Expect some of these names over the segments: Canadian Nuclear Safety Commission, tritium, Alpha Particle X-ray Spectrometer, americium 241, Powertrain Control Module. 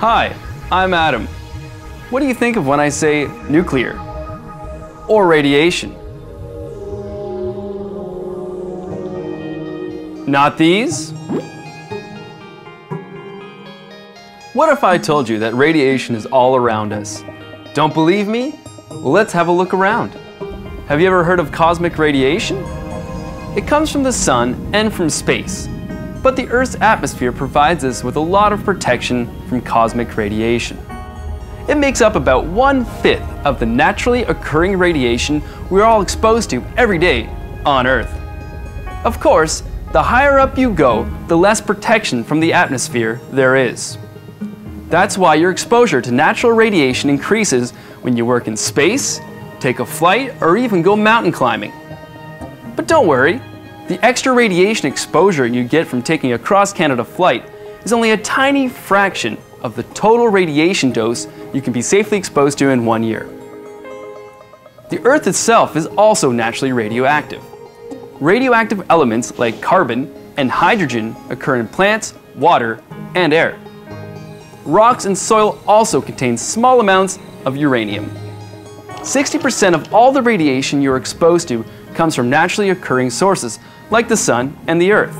Hi, I'm Adam. What do you think of when I say nuclear or radiation? Not these? What if I told you that radiation is all around us? Don't believe me? Well, let's have a look around. Have you ever heard of cosmic radiation? It comes from the sun and from space, but the Earth's atmosphere provides us with a lot of protection from cosmic radiation. It makes up about 1/5 of the naturally occurring radiation we're all exposed to every day on Earth. Of course, the higher up you go, the less protection from the atmosphere there is. That's why your exposure to natural radiation increases when you work in space, take a flight, or even go mountain climbing. But don't worry, the extra radiation exposure you get from taking a cross-Canada flight is only a tiny fraction of the total radiation dose you can be safely exposed to in 1 year. The Earth itself is also naturally radioactive. Radioactive elements like carbon and hydrogen occur in plants, water, and air. Rocks and soil also contain small amounts of uranium. 60% of all the radiation you're exposed to comes from naturally occurring sources like the sun and the Earth.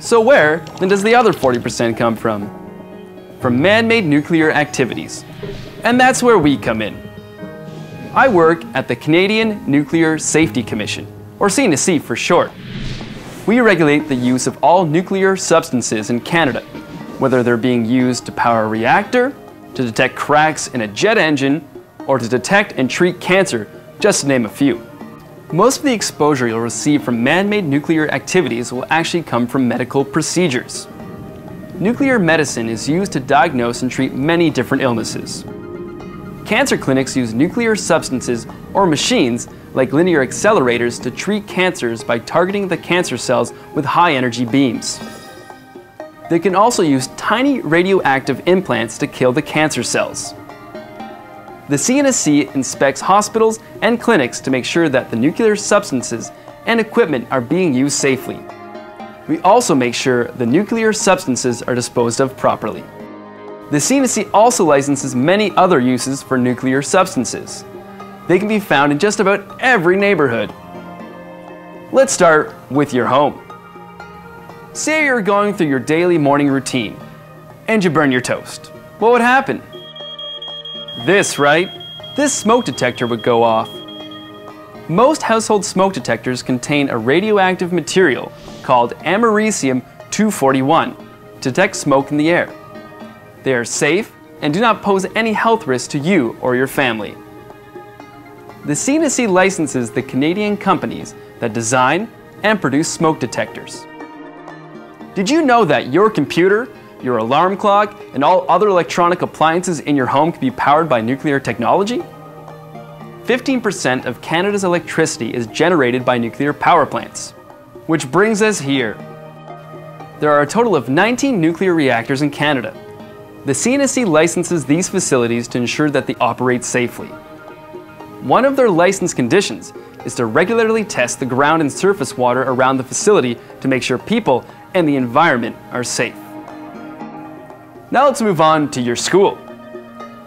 So where then does the other 40% come from? From man-made nuclear activities. And that's where we come in. I work at the Canadian Nuclear Safety Commission, or CNSC for short. We regulate the use of all nuclear substances in Canada, whether they're being used to power a reactor, to detect cracks in a jet engine, or to detect and treat cancer, just to name a few. Most of the exposure you'll receive from man-made nuclear activities will actually come from medical procedures. Nuclear medicine is used to diagnose and treat many different illnesses. Cancer clinics use nuclear substances or machines like linear accelerators to treat cancers by targeting the cancer cells with high-energy beams. They can also use tiny radioactive implants to kill the cancer cells. The CNSC inspects hospitals and clinics to make sure that the nuclear substances and equipment are being used safely. We also make sure the nuclear substances are disposed of properly. The CNSC also licenses many other uses for nuclear substances. They can be found in just about every neighborhood. Let's start with your home. Say you're going through your daily morning routine and you burn your toast. What would happen? This, right? This smoke detector would go off. Most household smoke detectors contain a radioactive material called americium 241 to detect smoke in the air. They are safe and do not pose any health risk to you or your family. The CNSC licenses the Canadian companies that design and produce smoke detectors. Did you know that your computer, your alarm clock, and all other electronic appliances in your home can be powered by nuclear technology? 15% of Canada's electricity is generated by nuclear power plants. Which brings us here. There are a total of 19 nuclear reactors in Canada. The CNSC licenses these facilities to ensure that they operate safely. One of their license conditions is to regularly test the ground and surface water around the facility to make sure people and the environment are safe. Now let's move on to your school.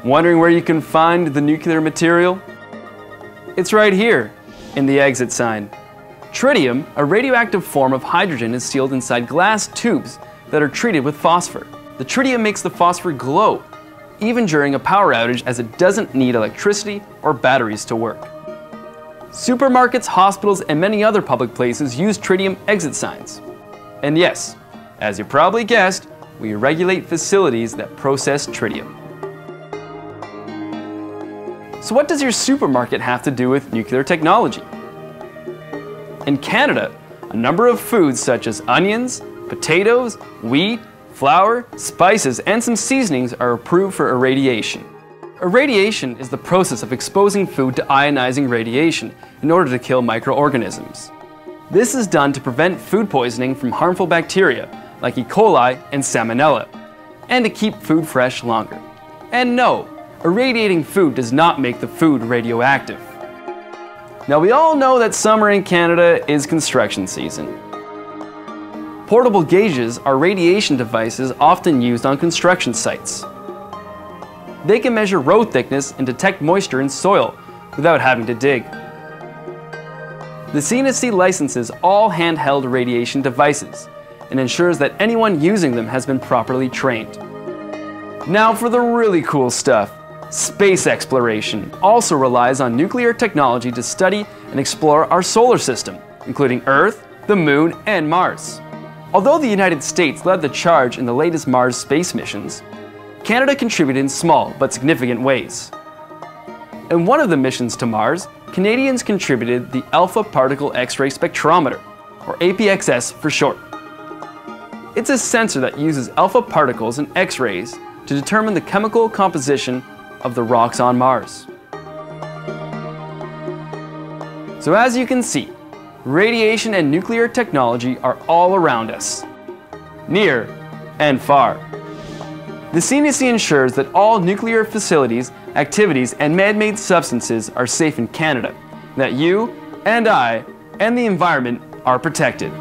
Wondering where you can find the nuclear material? It's right here in the exit sign. Tritium, a radioactive form of hydrogen, is sealed inside glass tubes that are treated with phosphor. The tritium makes the phosphor glow, even during a power outage, as it doesn't need electricity or batteries to work. Supermarkets, hospitals, and many other public places use tritium exit signs. And yes, as you probably guessed, we regulate facilities that process tritium. So what does your supermarket have to do with nuclear technology? In Canada, a number of foods such as onions, potatoes, wheat, flour, spices, and some seasonings are approved for irradiation. Irradiation is the process of exposing food to ionizing radiation in order to kill microorganisms. This is done to prevent food poisoning from harmful bacteria like E. coli and salmonella, and to keep food fresh longer. And no, irradiating food does not make the food radioactive. Now we all know that summer in Canada is construction season. Portable gauges are radiation devices often used on construction sites. They can measure road thickness and detect moisture in soil without having to dig. The CNSC licenses all handheld radiation devices and ensures that anyone using them has been properly trained. Now for the really cool stuff. Space exploration also relies on nuclear technology to study and explore our solar system, including Earth, the Moon, and Mars. Although the United States led the charge in the latest Mars space missions, Canada contributed in small but significant ways. In one of the missions to Mars, Canadians contributed the Alpha Particle X-ray Spectrometer, or APXS for short. It's a sensor that uses alpha particles and X-rays to determine the chemical composition of the rocks on Mars. So as you can see, radiation and nuclear technology are all around us, near and far. The CNSC ensures that all nuclear facilities, activities, and man-made substances are safe in Canada, that you and I and the environment are protected.